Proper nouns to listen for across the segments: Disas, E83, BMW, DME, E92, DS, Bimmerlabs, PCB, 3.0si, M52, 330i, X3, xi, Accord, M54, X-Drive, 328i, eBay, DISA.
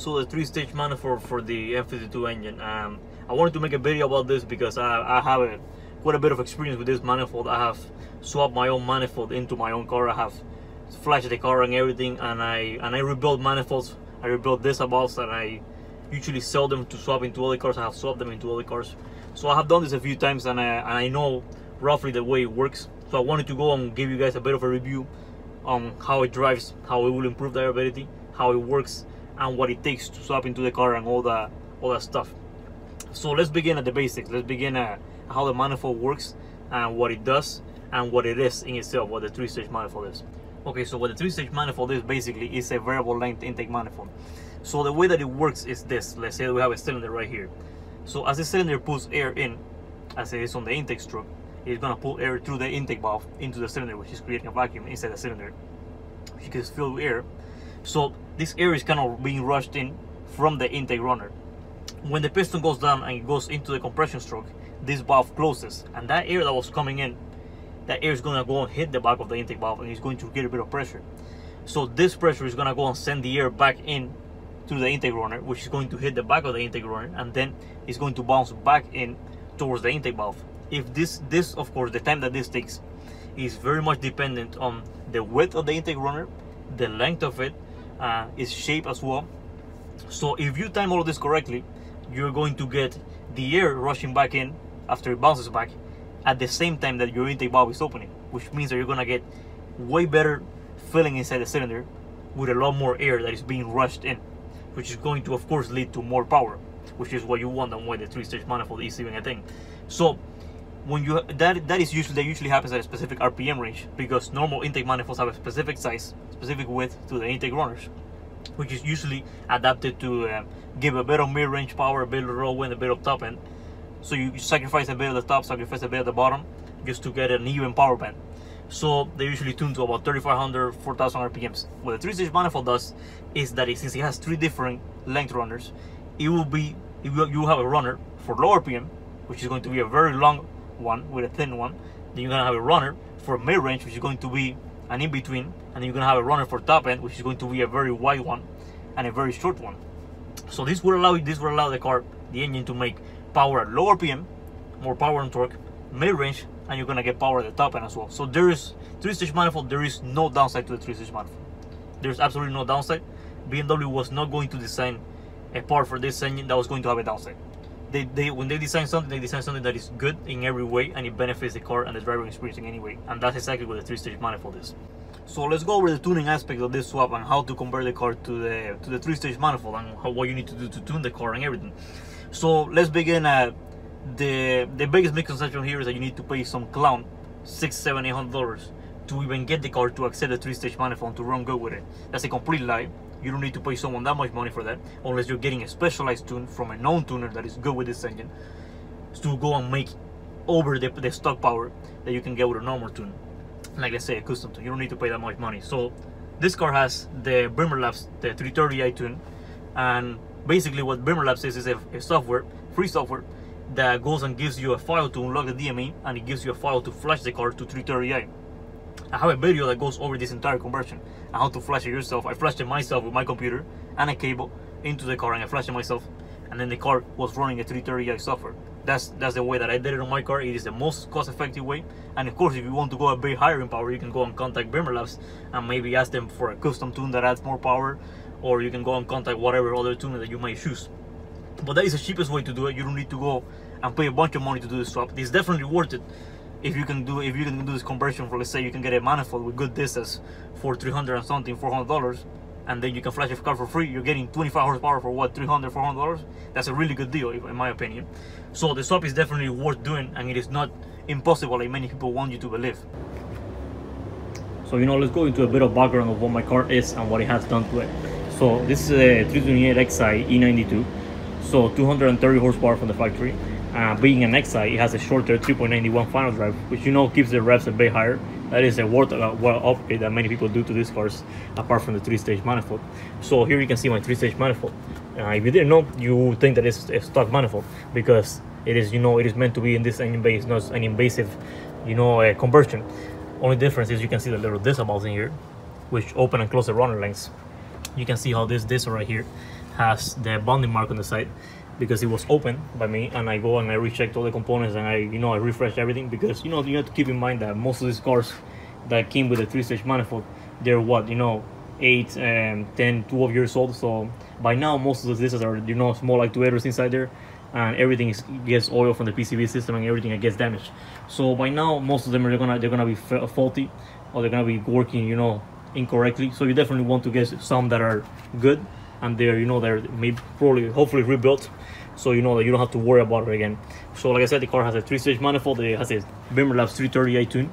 So the three-stage manifold for the M52 engine. I wanted to make a video about this because I have quite a bit of experience with this manifold. I have swapped my own manifold into my own car. I have flashed the car and everything, and I rebuild manifolds. I rebuild DISA valves, and I usually sell them to swap into other cars. I have swapped them into other cars. So I have done this a few times, and I know roughly the way it works. So I wanted to go and give you guys a bit of a review on how it drives, how it will improve drivability, how it works, and what it takes to swap into the car and all that stuff. So let's begin at the basics. Let's begin at how the manifold works and what it does and what it is in itself, what the three-stage manifold is. Okay, so what the three-stage manifold is basically is a variable length intake manifold. So the way that it works is this. Let's say we have a cylinder right here. So as the cylinder pulls air in, as it is on the intake stroke, it's going to pull air through the intake valve into the cylinder, which is creating a vacuum inside the cylinder, which is filled with air. So this air is kind of being rushed in from the intake runner. When the piston goes down and it goes into the compression stroke, this valve closes, and that air that was coming in, that air is going to go and hit the back of the intake valve, and it's going to get a bit of pressure. So this pressure is going to go and send the air back in to the intake runner, which is going to hit the back of the intake runner, and then it's going to bounce back in towards the intake valve. If this of course, the time that this takes is very much dependent on the width of the intake runner, the length of it, its shape as well. So if you time all of this correctly, you're going to get the air rushing back in after it bounces back at the same time that your intake valve is opening, which means that you're going to get way better filling inside the cylinder with a lot more air that is being rushed in, which is going to of course lead to more power, which is what you want and why the three-stage manifold is even a thing. So when you that usually happens at a specific RPM range, because normal intake manifolds have a specific size, specific width to the intake runners, which is usually adapted to give a bit of mid-range power, a bit of low end, a bit of top end. So you sacrifice a bit of the top, sacrifice a bit of the bottom, just to get an even power band. So they usually tune to about 3,500, 4,000 RPMs. What the three-stage manifold does is that since it has three different length runners, you have a runner for low RPM, which is going to be a very long one with a thin one. Then you're going to have a runner for mid-range, which is going to be an in-between, and you're going to have a runner for top end, which is going to be a very wide one and a very short one. So this will allow the engine to make power at low RPM, more power and torque, mid-range, and you're going to get power at the top end as well. So there is no downside to the three-stage manifold. There's absolutely no downside. BMW was not going to design a part for this engine that was going to have a downside. When they design something, they design something that is good in every way, and it benefits the car and the driver experience in any way. And that's exactly what the three-stage manifold is. So let's go over the tuning aspect of this swap and how to compare the car to the three-stage manifold and what you need to do to tune the car and everything. So let's begin at the biggest misconception here is that you need to pay some clown $600, $700, $800 to even get the car to accept the three-stage manifold to run good with it. That's a complete lie. You don't need to pay someone that much money for that, unless you're getting a specialized tune from a known tuner that is good with this engine to go and make over the stock power that you can get with a normal tune, like let's say a custom tune. You don't need to pay that much money. So this car has the Bimmerlabs, the 330i tune, and basically what Bimmerlabs is a software, free software, that goes and gives you a file to unlock the DME, and it gives you a file to flash the car to 330i. I have a video that goes over this entire conversion and how to flash it yourself. I flashed it myself with my computer and a cable into the car, and I flashed it myself, and then the car was running a 330i software. That's the way that I did it on my car. It is the most cost-effective way, and of course if you want to go a bit higher in power, you can go and contact Bimmerlabs and maybe ask them for a custom tune that adds more power, or you can go and contact whatever other tuner that you might choose. But that is the cheapest way to do it. You don't need to go and pay a bunch of money to do this swap. It's definitely worth it if you can do this conversion. For let's say you can get a manifold with good distance for $300 and something, $400, and then you can flash a car for free. You're getting 25 horsepower for what, $300, $400? That's a really good deal in my opinion. So the swap is definitely worth doing, and it is not impossible like many people want you to believe. So let's go into a bit of background of what my car is and what it has done to it. So this is a 328 xi E92, so 230 horsepower from the factory. Being an xi, it has a shorter 3.91 final drive, which keeps the revs a bit higher. That is a worthwhile upgrade that many people do to these cars, apart from the three-stage manifold. So here you can see my three-stage manifold. If you didn't know, you would think that it's a stock manifold, because it is, it is meant to be in this engine bay. It's not an invasive, conversion. Only difference is you can see the little DISA valves in here, which open and close the runner lengths. You can see how this DISA right here has the bonding mark on the side because it was open by me, and I go and I rechecked all the components, and I refreshed everything, because you have to keep in mind that most of these cars that came with a three-stage manifold, they're 8 and 10, 12 years old. So by now most of the DISAs are small actuators inside there, and everything gets oil from the PCB system and everything gets damaged. So by now most of them are gonna be faulty, or they're gonna be working incorrectly. So you definitely want to get some that are good, and they're they're maybe probably hopefully rebuilt, so that you don't have to worry about it again. So like I said, the car has a three-stage manifold. It has a Bimmerlabs 330i tune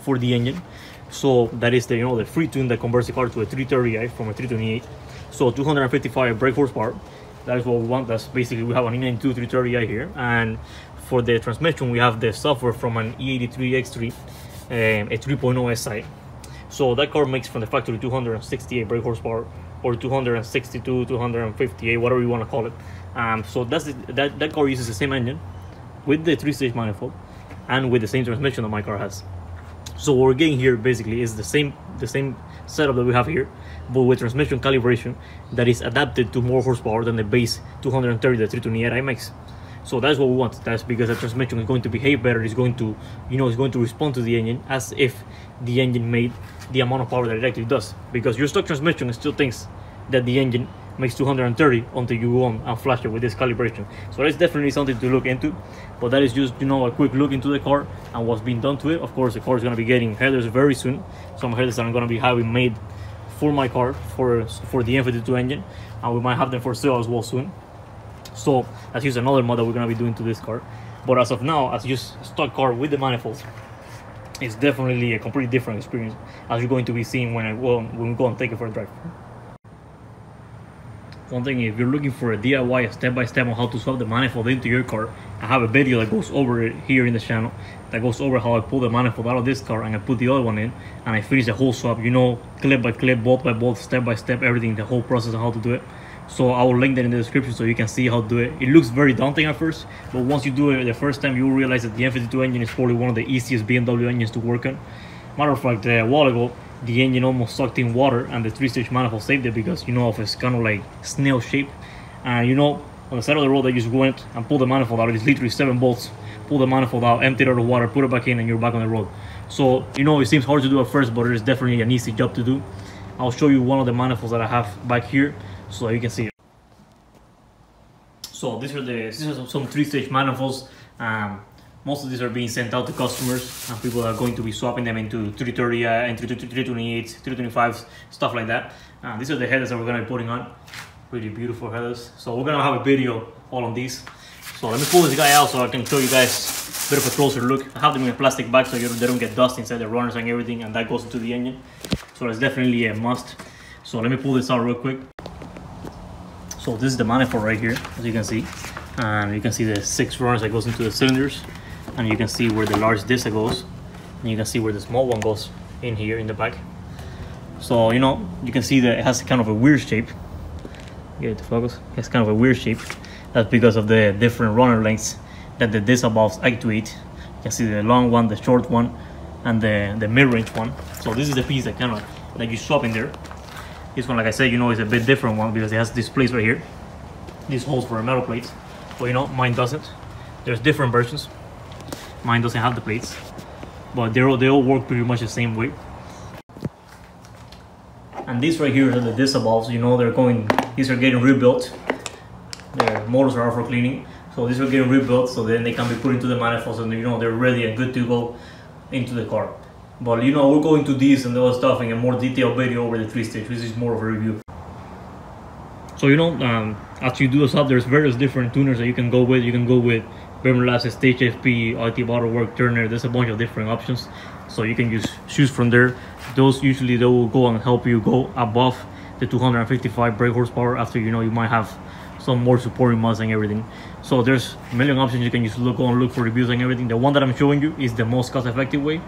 for the engine. So that is the the free tune that converts the car to a 330i from a 328. So 255 brake horsepower. That is what we want. That's basically, we have an E92 330i here, and for the transmission we have the software from an E83 X3, a 3.0 SI. So that car makes from the factory 268 brake horsepower, or 262, 258, whatever you want to call it. So that's that car uses the same engine with the three-stage manifold and with the same transmission that my car has. So what we're getting here basically is the same setup that we have here, but with transmission calibration that is adapted to more horsepower than the base 230 that 328i makes. So that's what we want. That's because the transmission is going to behave better. It's going to, it's going to respond to the engine as if the engine made the amount of power that it actually does. Because your stock transmission still thinks that the engine makes 230 until you go on and flash it with this calibration. So that's definitely something to look into, but that is just a quick look into the car and what's being done to it. Of course, the car is going to be getting headers very soon. Some headers I'm going to be having made for my car for the M52 engine, and we might have them for sale as well soon. So that's just another mod that we're going to be doing to this car. But as of now, as just stock car with the manifolds, it's definitely a completely different experience, as you're going to be seeing when we go and take it for a drive. One thing, if you're looking for a DIY, a step-by-step on how to swap the manifold into your car, I have a video that goes over it here in the channel, that goes over how I pull the manifold out of this car and I put the other one in, and I finish the whole swap, clip by clip, bolt by bolt, step by step, everything, the whole process of how to do it. So I will link that in the description so you can see how to do it. It looks very daunting at first, but once you do it the first time, you will realize that the M52 engine is probably one of the easiest BMW engines to work on. Matter of fact, a while ago, the engine almost sucked in water, and the three-stage manifold saved it because of its kind of like snail shape. And on the side of the road, I just went and pulled the manifold out. It's literally 7 bolts. Pull the manifold out, emptied out the water, put it back in, and you're back on the road. So it seems hard to do at first, but it is definitely an easy job to do. I'll show you one of the manifolds that I have back here so that you can see it. So these are some three-stage manifolds. Most of these are being sent out to customers, and people are going to be swapping them into 330 and 328s, 325s, stuff like that. These are the headers that we're going to be putting on. Really beautiful headers. So we're going to have a video all on these. So let me pull this guy out so I can show you guys a bit of a closer look. I have them in a plastic bag so they don't get dust inside the runners and everything, and that goes into the engine. So that's definitely a must. So let me pull this out real quick. So this is the manifold right here, as you can see. And you can see the 6 runners that goes into the cylinders. And you can see where the large DISA goes, and you can see where the small one goes in here in the back. So you can see that it has kind of a weird shape. Get it to focus. It has kind of a weird shape. That's because of the different runner lengths that the DISA valves actuate. You can see the long one, the short one, and the mid-range one. So this is the piece that that you swap in there. This one, like I said, is a bit different one because it has this place right here. These holes for a metal plate. But mine doesn't. There's different versions. Mine doesn't have the plates, but they all work pretty much the same way. And these right here are the DISA valves. These are getting rebuilt. Their motors are out for cleaning, so these are getting rebuilt, so then they can be put into the manifolds, and they're ready and good to go into the car. But we'll go into these and other stuff in a more detailed video over the three-stage, which is more of a review. So as you do the swap, there's various different tuners that you can go with. You can go with Bimmerlabs, Stage FP, IT Bottle Work, Turner. There's a bunch of different options, so you can just choose from there. Those usually they will go and help you go above the 255 brake horsepower. After you might have some more supporting mods and everything. So there's a million options. You can just go and look for reviews and everything. The one that I'm showing you is the most cost-effective way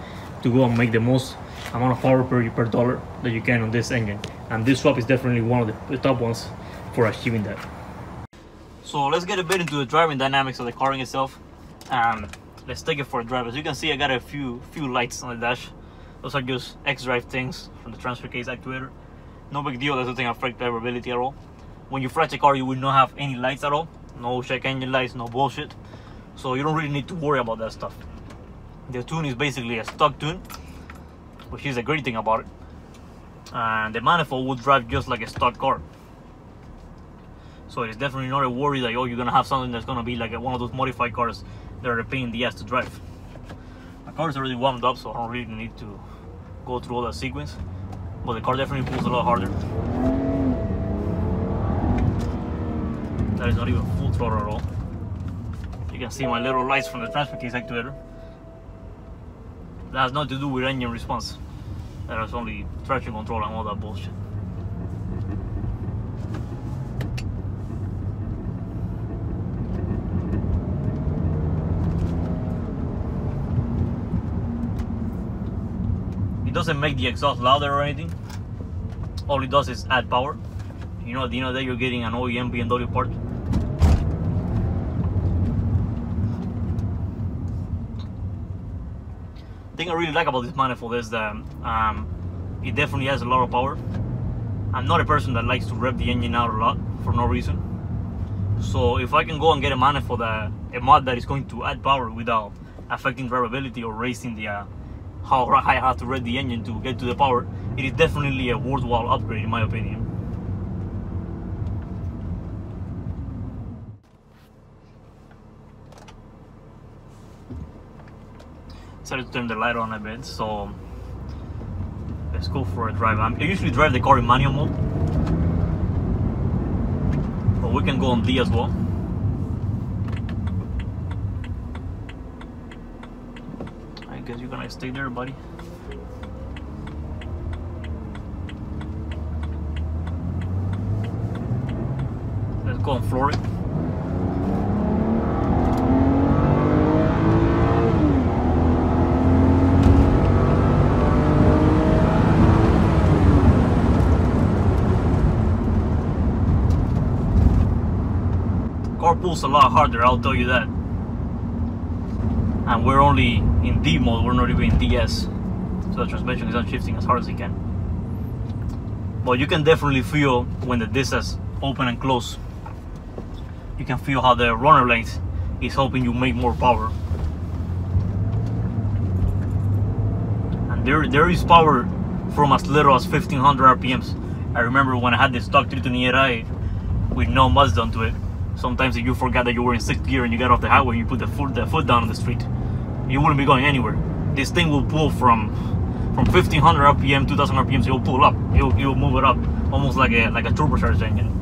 to go and make the most amount of power per dollar that you can on this engine. And this swap is definitely one of the top ones for achieving that. So let's get a bit into the driving dynamics of the car in itself. Let's take it for a drive. As you can see, I got a few lights on the dash. Those are just X-Drive things from the transfer case actuator. No big deal, that doesn't affect drivability at all. when you flash the car, you will not have any lights at all. No check engine lights, no bullshit. So you don't really need to worry about that stuff. The tune is basically a stock tune, which is a great thing about it. And the manifold will drive just like a stock car. So it's definitely not a worry that, oh, you're going to have something that's going to be like one of those modified cars that are a pain in the ass to drive. The car is already warmed up, so I don't really need to go through all that sequence. But the car definitely pulls a lot harder. That is not even full throttle at all. You can see my little lights from the transfer case actuator. That has nothing to do with engine response. That is only traction control and all that bullshit. It doesn't make the exhaust louder or anything. All it does is add power. You know, at the end of the day, you're getting an OEM BMW part. The thing I really like about this manifold is that it definitely has a lot of power. I'm not a person that likes to rev the engine out a lot for no reason. So if I can go and get a manifold, a mod that is going to add power without affecting drivability or raising the how high I have to rev the engine to get to the power, it is definitely a worthwhile upgrade in my opinion. Decided to turn the light on a bit, so let's go for a drive. I usually drive the car in manual mode, but we can go on D as well. I guess you're gonna stay there, buddy. Let's go on floor it. Pulls a lot harder, I'll tell you that. And we're only in D mode, we're not even in DS, so the transmission is not shifting as hard as it can. But you can definitely feel when the disas open and close, you can feel how the runner length is helping you make more power. And there is power from as little as 1500 RPMs. I remember when I had this stock 328i with no mods done to it. Sometimes if you forgot that you were in 6th gear and you got off the highway and you put the foot down on the street, you wouldn't be going anywhere. This thing will pull from 1500 RPM, 2000 RPMs, it'll pull up. It'll move it up, almost like a turbocharged engine.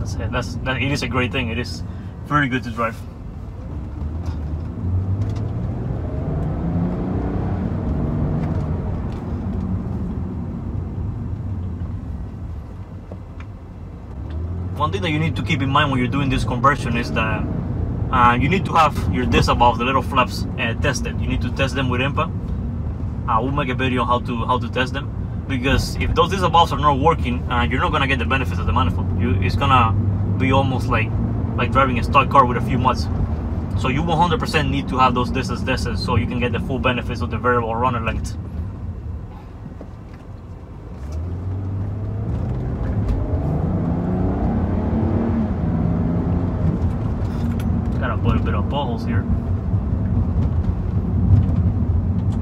It is a great thing. It is very good to drive. One thing that you need to keep in mind when you're doing this conversion is that you need to have your DISA valves, the little flaps, tested. You need to test them with IMPA. I will make a video on how to test them, because if those DISA valves are not working, you're not gonna get the benefits of the manifold. It's gonna be almost like driving a stock car with a few mods. So you 100% need to have those DISAs tested so you can get the full benefits of the variable runner length. A bit of potholes here.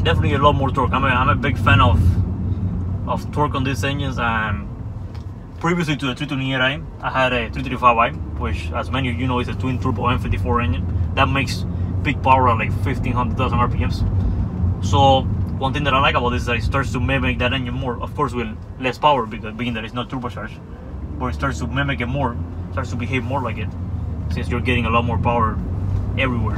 Definitely a lot more torque. I'm a big fan of torque on these engines. And previously to the 328i, I had a 335i, which, as many of you know, is a twin turbo M54 engine that makes big power at like 1500,000 RPMs. So one thing that I like about this is that it starts to mimic that engine more. Of course, with less power, because being that it's not turbocharged, but it starts to mimic it more, starts to behave more like it, since you're getting a lot more power everywhere.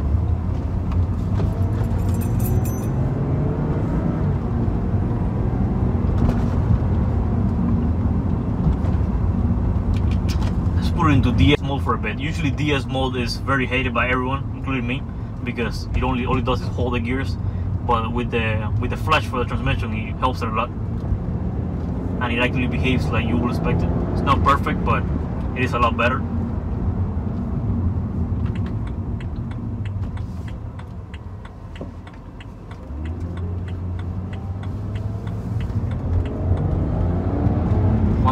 Let's put it into DS mode for a bit. Usually DS mode is very hated by everyone, including me, because it all it does is hold the gears. But with the flash for the transmission, it helps it a lot, and it actually behaves like you would expect it. It's not perfect, but it is a lot better.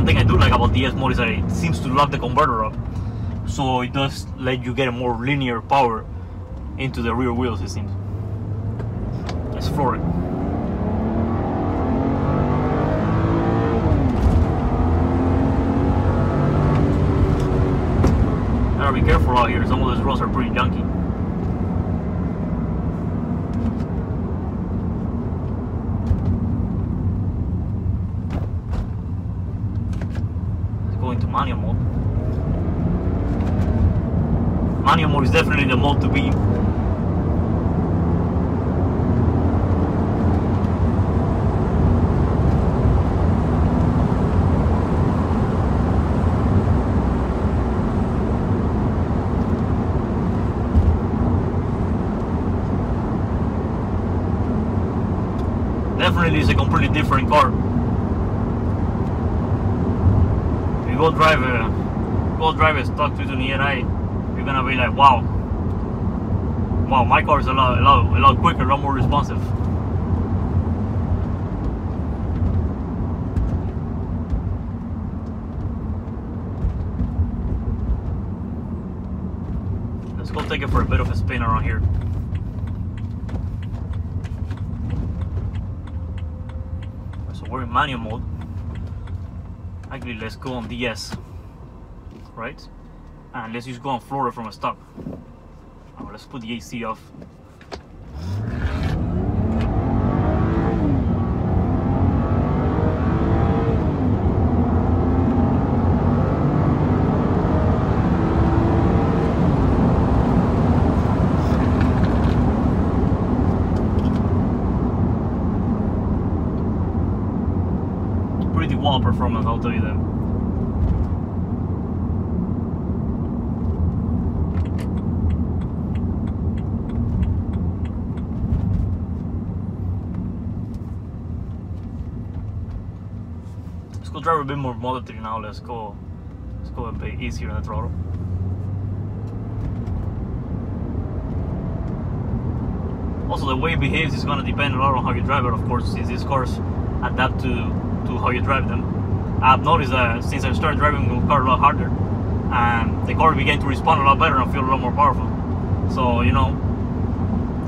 one thing I do like about DS mode is that it seems to lock the converter up, so it does let you get a more linear power into the rear wheels, it seems. Let's floor it. Gotta be careful out here, some of those roads are pretty junky. Let's go into manual mode. Manual mode is definitely the mode to be. Definitely is a completely different car. If you go drive a stock 220Ni, you're gonna be like, wow, my car is a lot quicker, a lot more responsive. Let's go take it for a bit of a spin around here. We're in manual mode. Actually, let's go on DS, right? And let's just go on Florida from a stop. Right, let's put the AC off. Performance, I'll tell you that. Let's go drive a bit more moderately now. Let's go a bit easier on the throttle. Also, the way it behaves is going to depend a lot on how you drive it, of course, since these cars adapt to how you drive them. I've noticed that since I started driving the car a lot harder, and the car began to respond a lot better and feel a lot more powerful. So, you know,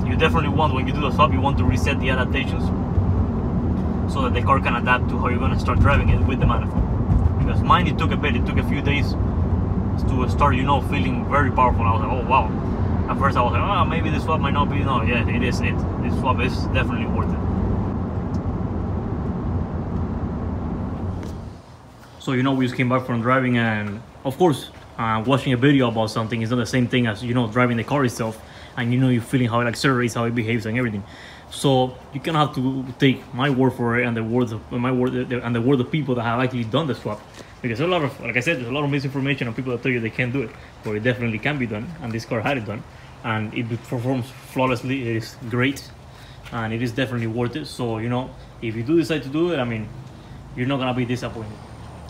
you definitely want, when you do the swap, you want to reset the adaptations so that the car can adapt to how you're going to start driving it with the manifold. Because mine, it took a bit, it took a few days to start, you know, feeling very powerful. I was like, oh wow. At first I was like, oh, maybe this swap might not be, no, yeah, it is it. This swap is definitely worth it. So, you know, we just came back from driving, and of course watching a video about something is not the same thing as, you know, driving the car itself, and, you know, you're feeling how it accelerates, how it behaves and everything. So you can have to take my word for it and the words of people that have actually done the swap, because a lot of, like I said, there's a lot of misinformation on people that tell you they can't do it, but it definitely can be done, and this car had it done, and it performs flawlessly. It is great, and it is definitely worth it. So, you know, if you do decide to do it, I mean, you're not gonna be disappointed.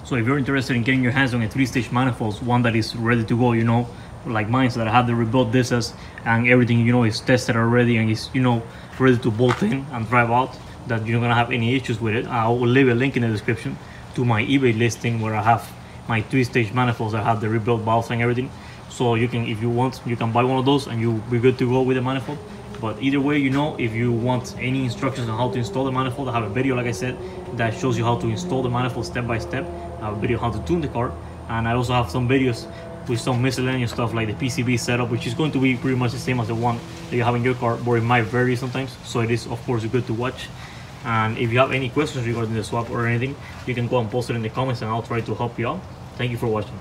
So if you're interested in getting your hands on a 3-stage manifold, one that is ready to go, you know, like mine, so that I have the rebuilt DISAs and everything, you know, is tested already and is, you know, ready to bolt in and drive out, that you're not gonna have any issues with it, I will leave a link in the description to my eBay listing where I have my 3-stage manifolds that have the rebuilt valves and everything. So you can, if you want, you can buy one of those and you'll be good to go with the manifold. But either way, you know, if you want any instructions on how to install the manifold, I have a video, like I said, that shows you how to install the manifold step by step. I have a video how to tune the car, and I also have some videos with some miscellaneous stuff like the PCB setup, which is going to be pretty much the same as the one that you have in your car, but it might vary sometimes, so it is of course good to watch. And if you have any questions regarding the swap or anything, you can go and post it in the comments and I'll try to help you out. Thank you for watching.